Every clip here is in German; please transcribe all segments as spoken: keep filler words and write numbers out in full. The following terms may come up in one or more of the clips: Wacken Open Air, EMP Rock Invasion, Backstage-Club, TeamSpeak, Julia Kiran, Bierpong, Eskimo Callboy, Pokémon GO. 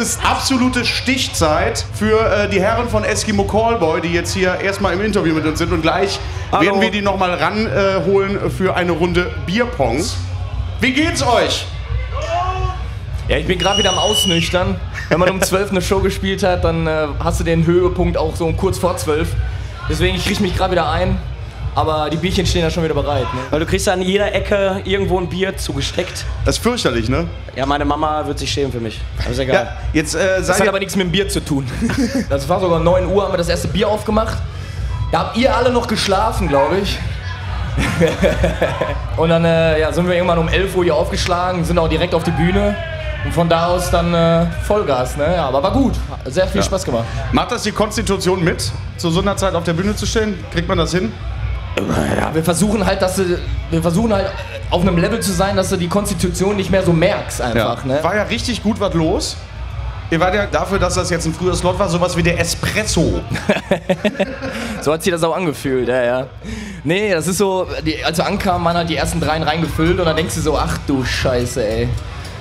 Es ist absolute Stichzeit für äh, die Herren von Eskimo Callboy, die jetzt hier erstmal im Interview mit uns sind. Und gleich Hallo. werden wir die nochmal ranholen äh, für eine Runde Bierpong. Wie geht's euch? Ja, ich bin gerade wieder am Ausnüchtern. Wenn man um zwölf eine Show gespielt hat, dann äh, hast du den Höhepunkt auch so um kurz vor zwölf. Deswegen, ich richte mich gerade wieder ein. Aber die Bierchen stehen ja schon wieder bereit, ne? Weil du kriegst an jeder Ecke irgendwo ein Bier zugesteckt. Das ist fürchterlich, ne? Ja, meine Mama wird sich schämen für mich. Aber ist egal. Ja, jetzt, äh, das hat aber nichts mit dem Bier zu tun. Das war sogar neun Uhr, haben wir das erste Bier aufgemacht. Da habt ihr alle noch geschlafen, glaube ich. Und dann äh, ja, sind wir irgendwann um elf Uhr hier aufgeschlagen, sind auch direkt auf die Bühne. Und von da aus dann äh, Vollgas, ne? Ja, aber war gut. Sehr viel ja. Spaß gemacht. Macht das die Konstitution mit, zu so einer Zeit auf der Bühne zu stehen? Kriegt man das hin? Ja, wir versuchen halt, dass du, wir versuchen halt auf einem Level zu sein, dass du die Konstitution nicht mehr so merkst einfach. Ja. Ne? War ja richtig gut was los. Ihr wart ja dafür, dass das jetzt ein früher Slot war, sowas wie der Espresso. So hat sich das auch angefühlt, ja, ja. Nee, das ist so, die, als wir ankamen, man hat die ersten dreien reingefüllt und dann denkst du so, ach du Scheiße, ey.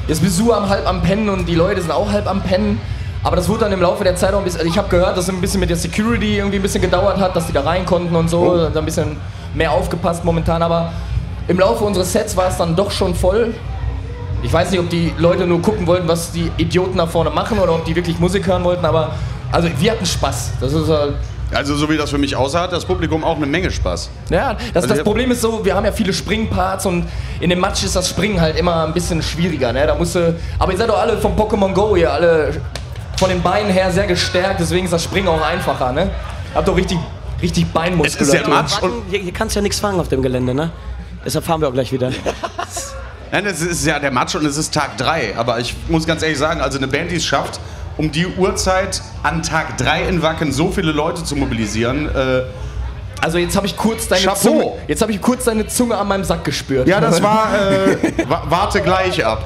Jetzt bist du am, halb am Pennen und die Leute sind auch halb am Pennen. Aber das wurde dann im Laufe der Zeit auch ein bisschen, also ich habe gehört, dass es ein bisschen mit der Security irgendwie ein bisschen gedauert hat, dass die da rein konnten und so, oh. Da ein bisschen mehr aufgepasst momentan, aber im Laufe unseres Sets war es dann doch schon voll. Ich weiß nicht, ob die Leute nur gucken wollten, was die Idioten da vorne machen oder ob die wirklich Musik hören wollten, aber also wir hatten Spaß. Das ist halt also so wie das für mich aussah, hat das Publikum auch eine Menge Spaß. Ja, das, also das Problem ist so, wir haben ja viele Springparts und in dem Match ist das Springen halt immer ein bisschen schwieriger, ne? Da musst du, aber ihr seid doch alle vom Pokémon Go hier, alle von den Beinen her sehr gestärkt, deswegen ist das Springen auch einfacher, ne? Habt doch richtig, richtig Beinmuskulatur. Es ist ja Matsch. Hier, hier kannst du ja nichts fangen auf dem Gelände, ne? Deshalb fahren wir auch gleich wieder. Nein, es ist ja der Matsch und es ist Tag drei, aber ich muss ganz ehrlich sagen, also eine Band, die es schafft, um die Uhrzeit an Tag drei in Wacken so viele Leute zu mobilisieren, äh, also jetzt habe ich kurz deine Chapeau. Zunge, jetzt habe ich kurz deine Zunge an meinem Sack gespürt. Ja, das war, äh, warte gleich ab.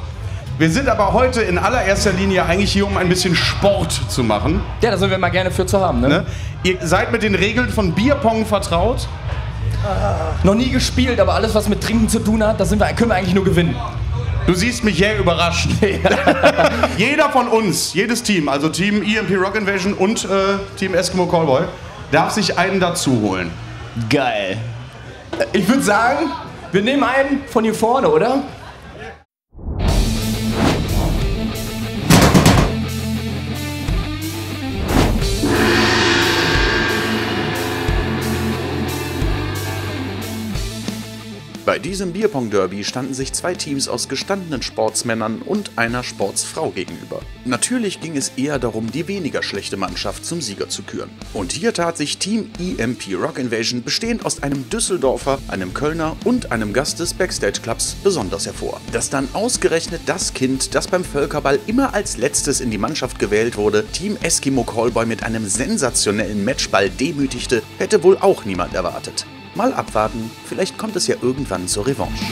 Wir sind aber heute in allererster Linie eigentlich hier, um ein bisschen Sport zu machen. Ja, da sind wir mal gerne für zu haben, ne? Ne? Ihr seid mit den Regeln von Bierpong vertraut? Ah. Noch nie gespielt, aber alles, was mit Trinken zu tun hat, da sind wir, können wir eigentlich nur gewinnen. Du siehst mich sehr überrascht. Ja. Jeder von uns, jedes Team, also Team E M P Rock Invasion und äh, Team Eskimo Callboy, darf sich einen dazu holen. Geil. Ich würde sagen, wir nehmen einen von hier vorne, oder? Bei diesem Bierpong-Derby standen sich zwei Teams aus gestandenen Sportsmännern und einer Sportsfrau gegenüber. Natürlich ging es eher darum, die weniger schlechte Mannschaft zum Sieger zu küren. Und hier tat sich Team E M P Rock Invasion, bestehend aus einem Düsseldorfer, einem Kölner und einem Gast des Backstage-Clubs, besonders hervor. Dass dann ausgerechnet das Kind, das beim Völkerball immer als letztes in die Mannschaft gewählt wurde, Team Eskimo Callboy mit einem sensationellen Matchball demütigte, hätte wohl auch niemand erwartet. Mal abwarten, vielleicht kommt es ja irgendwann zur Revanche.